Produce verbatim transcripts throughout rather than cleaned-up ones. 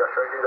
Appelle, appelle.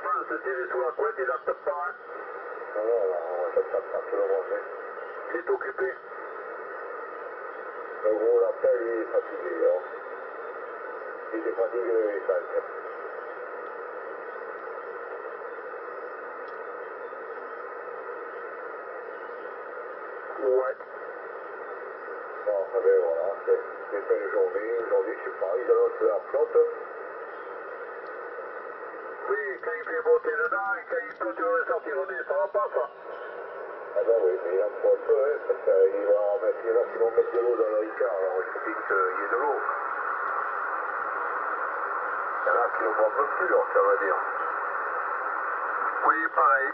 processes were acquitted at the park. Non, non, on va faire ça, ça peut le manger. Il est occupé. Le gros lapin, il est fatigué. Hein. Il est fatigué, il est fatigué. Ouais. Bon, ça va, voilà. J'ai fait une journée. Aujourd'hui, je sais pas, ils allaient sur la flotte. Quand il fait monter dedans et quand il peut te ressortir au nez, ça va pas ça? Ah bah oui, mais il en faut un peu, hein, parce qu'il va en mettre, il va sinon mettre de l'eau dans le Ricard, alors il faut bien qu'il y ait de l'eau. Il y en a qui ne boivent plus, alors ça veut dire. Oui, pareil.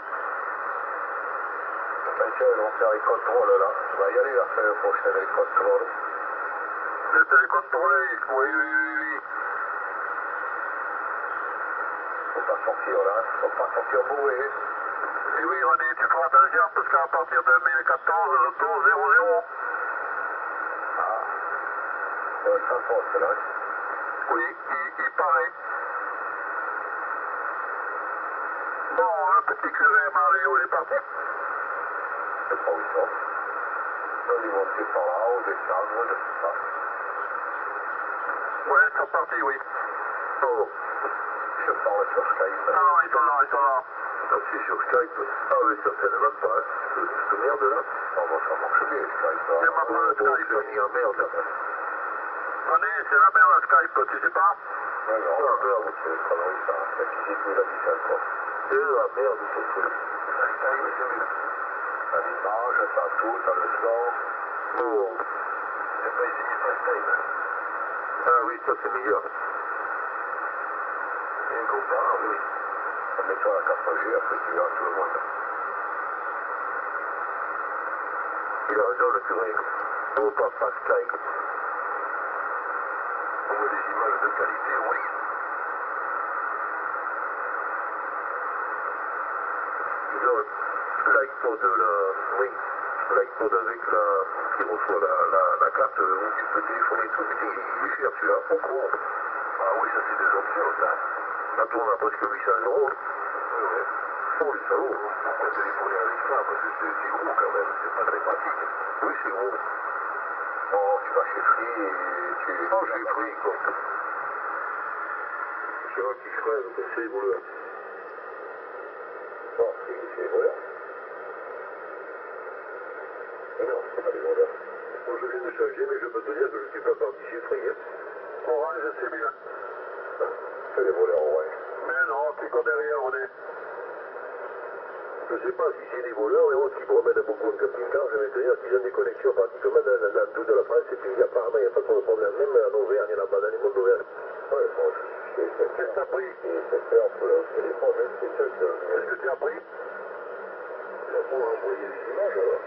Attention, ils vont faire les contrôles là. On va y aller après le prochain les contrôles. Les télécontrôlés, oui, oui, oui, oui. Faut pas sortir là, faut pas sortir boué. Et oui René, tu feras attention parce qu'à partir de deux mille quatorze, le taux zéro zéro. Ah, ça va être un poste là. Oui, il, il paraît. Bon, le petit curé Mario, il est parti. Je sais pas où ils sont. Ils vont monter par là, on descend, je ne sais pas. Ouais, ils sont partis, oui. Oh. Je parle sur Skype. Ah non, ils sont là, ils sont là. Ah si, sur Skype. Ah oui, ça ne fait même pas, hein. Cette merde là. Ah bon, ça marche bien, Skype. C'est ma bonne Skype. Ils ont mis en merde. René, c'est la merde, Skype, tu sais pas? Ouais, non, la merde, c'est le travail, ça. C'est qui dit tout la vie, ça, quoi. C'est la merde, c'est tout. Skype, c'est mieux. T'as l'image, t'as tout, t'as le son. Oh. C'est pas ici, c'est pas Skype. Ah oui, ça, c'est meilleur. Ah oui, mets-toi la quatre G, après tu verras tout le monde. Il a raison le curé. Oh papa Skype. On veut des images de qualité, oui. Ils ont l'iPod de la... Oui, l'iPod avec la... qui reçoit la, la, la carte où tu peux téléphoner tout. Il est cher, tu l'as au courant. Ah oui, ça c'est des options, ça. Ça tourne à presque huit cents euros. Oui, oui. Oh, les salauds. On peut téléphoner avec ça parce que c'est gros quand même. C'est pas très pratique. Oui, c'est gros. Oh, tu vas chez Free et tu... Oh, chez Free, quoi. C'est un petit frère, c'est les voleurs. Non, c'est les voleurs. Mais non, c'est pas les voleurs. Bon, je viens de changer, mais je peux te dire que je suis pas parti chez Free. Hein. Orange, c'est bien. C'est les voleurs orange. Mais non, c'est quoi derrière, on est. Je sais pas si c'est des voleurs et autres qui promènent beaucoup en camping-car, je vais te dire qu'ils ont des connexions pratiquement dans, dans, dans toute la France et puis apparemment il n'y a pas trop de problème, même en Auvergne, là-bas, dans les mondes d'Auvergne. Ouais, bon, qu'est-ce que t'as pris? C'est peur pour le téléphone, c'est seul. Qu'est-ce que tu as pris? J'ai pour envoyer des images alors.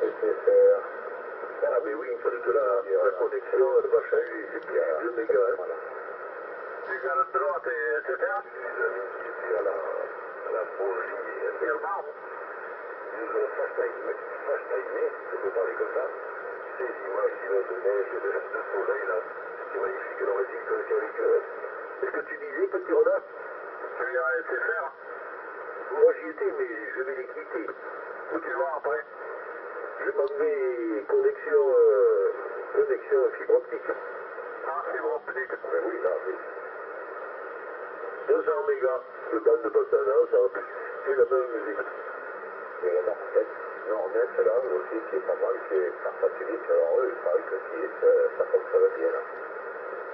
C'est faire. Ah mais oui, il fallait de la, la connexion, le machin, c'est plus de méga. Tu gardes le droit, c'est bien. Les amis qui étaient à la, à la bourgie, ils nous ont fast-timé, je peux parler comme ça, ces images de neige et de, de soleil là, c'est magnifique, on aurait dit que c'est avec eux. Est-ce que tu disais, petit renard? Tu es à S F R? Moi j'y étais, mais je vais les quitter. Où tu vas après? Je m'en vais connexion, euh, connexion fibre optique. Ah, fibre optique? Mais oui, ça oui. deux cents mégas, le band de Bastana, ça va plus. C'est la même musique. Et la Narnet, Narnet, là, aussi, qui est pas mal, qui est par satellite. Alors eux, il paraît que ça fonctionne bien, là.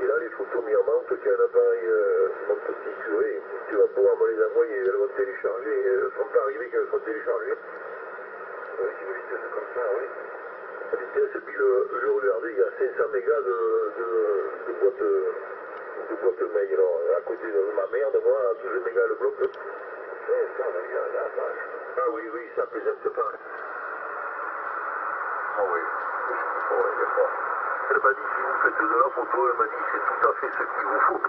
Et là, les photos mises en vente, qui a un appareil, euh, mon petit curé, tu vas pouvoir me les envoyer, elles vont télécharger, elles ne sont pas arrivées qu'elles sont téléchargées. Oui, c'est une vitesse comme ça, oui. La vitesse, et puis le, je regardais, il y a cinq cents mégas de, de, de boîte de boîte mail. Alors, à côté de ma merde, moi, douze mégas le bloc. cinq cents mégas, la vache. Ah oui, oui, ça plaisante pas. Ah oui, je comprends, il n'y a pas. Elle m'a dit, si vous faites de la photo, elle m'a dit, c'est tout à fait ce qu'il vous faut.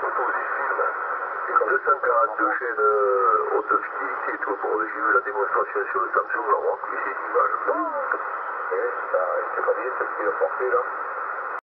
Photo des films. deux cent quarante-deux chaînes haute fidélité et tout. Bon, j'ai vu la démonstration sur le Samsung, là, on va reculer ces images. Et ça, c'est pas bien, c'est ce qu'il a porté, là.